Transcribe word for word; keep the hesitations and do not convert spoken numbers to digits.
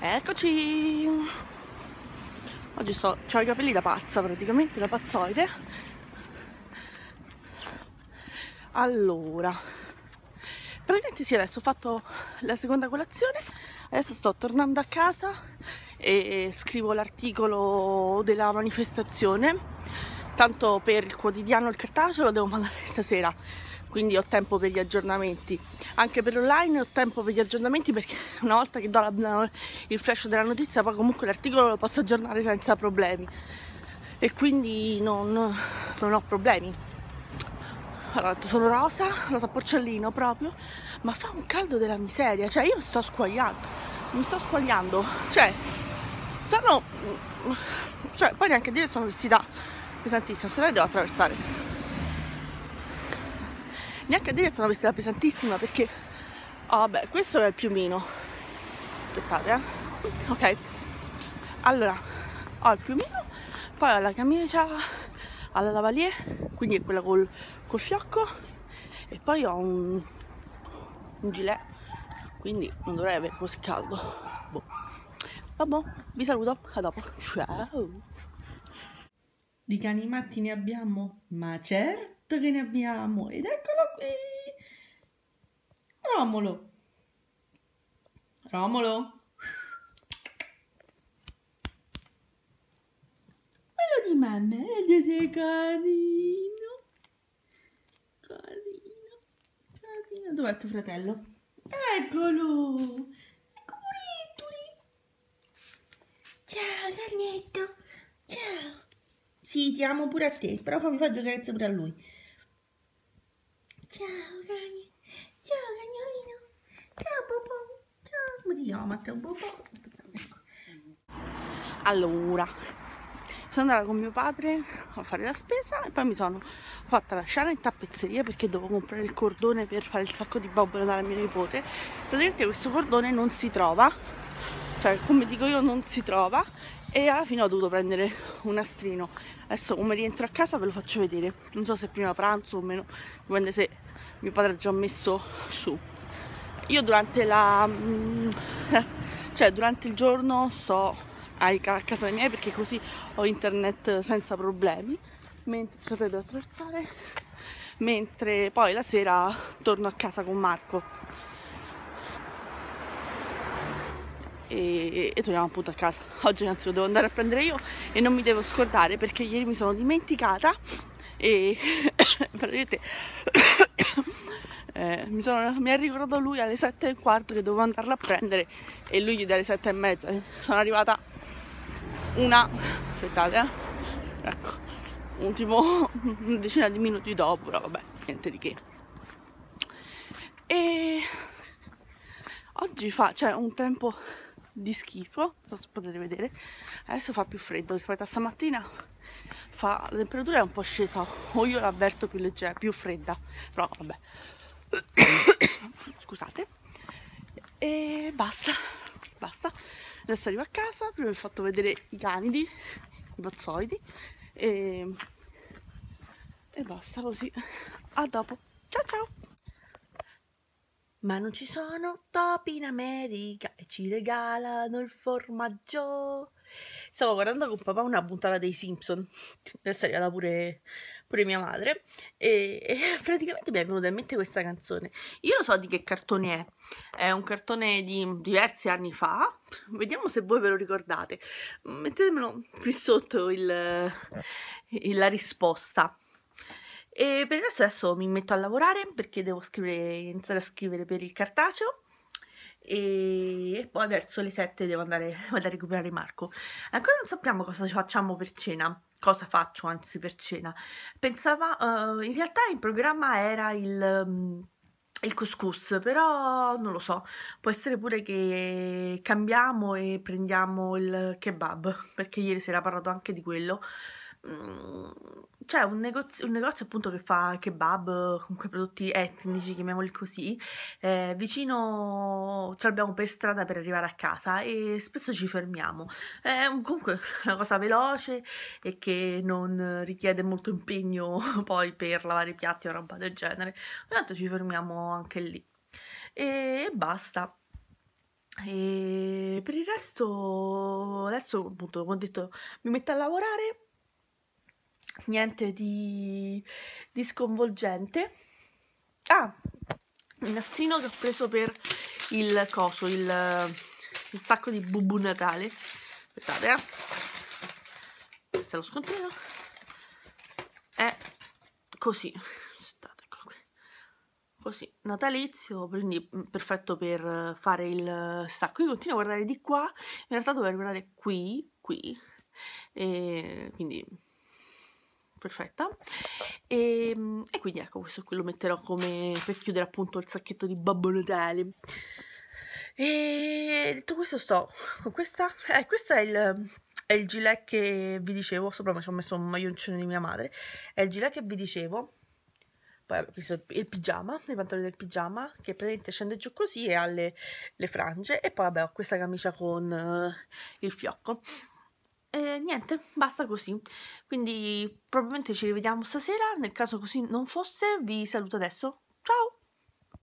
Eccoci! Oggi sto, c'ho i capelli da pazza praticamente, da pazzoide. Allora, praticamente sì, adesso ho fatto la seconda colazione, adesso sto tornando a casa e scrivo l'articolo della manifestazione, tanto per il quotidiano, il cartaceo lo devo mandare stasera, quindi ho tempo per gli aggiornamenti, anche per l'online ho tempo per gli aggiornamenti, perché una volta che do la, il flash della notizia poi comunque l'articolo lo posso aggiornare senza problemi e quindi non, non ho problemi. Allora, sono rosa, rosa porcellino proprio, ma fa un caldo della miseria, cioè io sto squagliando, mi sto squagliando, cioè sono, cioè poi neanche dire sono vestita pesantissima, se la devo attraversare. Neanche a dire sono vestita pesantissima perché, oh, vabbè, questo è il piumino. Aspettate, eh. Ok. Allora, ho il piumino, poi ho la camicia alla lavalier, quindi è quella col, col fiocco, e poi ho un, un gilet, quindi non dovrei avere così caldo. Boh. Vabbè, vi saluto, a dopo. Ciao! Di cani matti ne abbiamo? Ma certo! Che ne abbiamo, ed eccolo qui Romolo. Romolo, quello di mamma, e sei carino, carino, carino. Dov'è tuo fratello? Eccolo, eccoli. Ciao Carnetto, ciao. Sì, ti amo pure a te, però fammi fare due carezze pure a lui. Ciao cani, ciao cagnolino, ciao Bobo, ciao, come ti chiama? Ciao Bobo. Allora, sono andata con mio padre a fare la spesa e poi mi sono fatta lasciare in tappezzeria perché dovevo comprare il cordone per fare il sacco di bobbole dalla mia nipote. Praticamente questo cordone non si trova, cioè come dico io non si trova, e alla fine ho dovuto prendere un nastrino. Adesso come rientro a casa ve lo faccio vedere, non so se prima pranzo o meno, dipende se mio padre ha già messo su. Io durante la cioè durante il giorno sto a casa mia perché così ho internet senza problemi, mentre aspettate, devo attraversare, mentre poi la sera torno a casa con Marco E, e torniamo appunto a casa. Oggi anzi lo devo andare a prendere io e non mi devo scordare perché ieri mi sono dimenticata e praticamente eh, mi, sono, mi ha ricordato lui alle sette e un quarto che dovevo andarla a prendere e lui gli dà alle sette e mezza. Sono arrivata una, aspettate eh. ecco, un tipo una decina di minuti dopo, però vabbè, niente di che. E oggi fa, cioè, un tempo di schifo, non so se potete vedere. Adesso fa più freddo rispetto a stamattina, fa, la temperatura è un po' scesa, o io l'avverto più leggera, più fredda, però vabbè scusate. E basta, basta, adesso arrivo a casa. Prima vi ho fatto vedere i canidi, i pazzoidi, e, e basta così, a dopo, ciao ciao. Ma non ci sono topi in America e ci regalano il formaggio. Stavo guardando con papà una puntata dei Simpson, adesso è arrivata pure, pure mia madre, e, e praticamente mi è venuta in mente questa canzone. Io lo so di che cartone è, è un cartone di diversi anni fa, vediamo se voi ve lo ricordate, mettetemelo qui sotto il, il, la risposta. E per il resto adesso mi metto a lavorare perché devo scrivere, iniziare a scrivere per il cartaceo e poi verso le sette devo andare, andare a recuperare Marco. Ancora non sappiamo cosa facciamo per cena, cosa faccio anzi per cena. Pensava, uh, in realtà in programma era il... Um, il couscous, però non lo so, può essere pure che cambiamo e prendiamo il kebab, perché ieri si era parlato anche di quello, mm, c'è un negozio, un negozio appunto che fa kebab, comunque prodotti etnici, chiamiamoli così, eh, vicino, ce l'abbiamo per strada per arrivare a casa e spesso ci fermiamo. È un, comunque una cosa veloce e che non richiede molto impegno poi per lavare i piatti o roba del genere. Intanto ci fermiamo anche lì e basta. E per il resto adesso appunto, come ho detto, mi metto a lavorare, niente di, di sconvolgente. Ah, il nastrino che ho preso per il coso, il, il sacco di Bubu Natale, aspettate, eh. Questo è lo scontrino, è così, aspettate, eccolo qui, così, natalizio, quindi perfetto per fare il sacco. Io continuo a guardare di qua, in realtà dovevo guardare qui, qui, e quindi perfetta. E, e quindi ecco, questo qui lo metterò come per chiudere appunto il sacchetto di Babbo Natale. E detto questo, sto con questa, eh, questo è il, è il gilet che vi dicevo, sopra mi ci ho messo un maglioncino di mia madre, è il gilet che vi dicevo, poi questo è il pigiama, i pantaloni del pigiama, che praticamente scende giù così e ha le, le frange, e poi vabbè ho questa camicia con uh, il fiocco. E niente, basta così, quindi probabilmente ci rivediamo stasera, nel caso così non fosse vi saluto adesso, ciao!